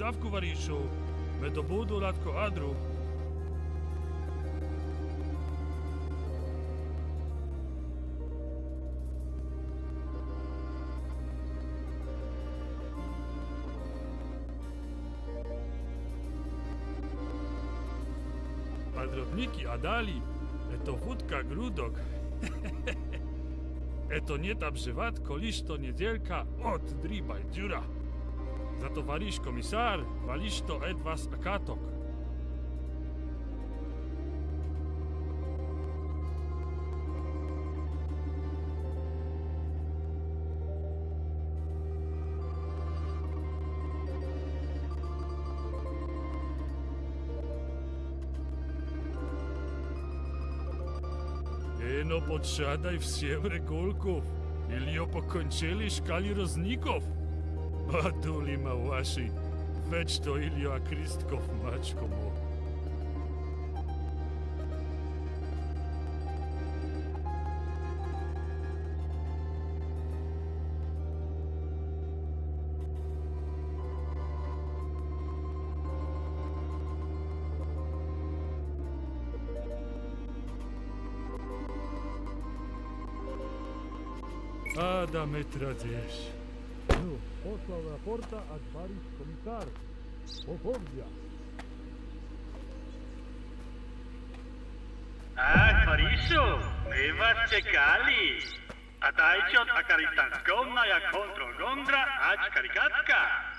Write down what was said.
stawku, wariszu, me do budu lat koadru. Padrobniki adali, eto wódka grudok. Eto nie ta brzywatko, liż to niedzielka, od dribaj dziura. Za to walisz komisar, walisz to edwas akatok. Eno podsiadaj wsiem regulków, ilio pokończyli szkali rozników. Baduli małaszy, weź to ilio a Krystkow maczko mu. Ada me tradziesz. No, posłał raporta ad Baris komisar. Pochodzia. Ach, Bariszu, my was czekali. A dajcie od akaritanskomna jak kontrol gondra, ać karikatka.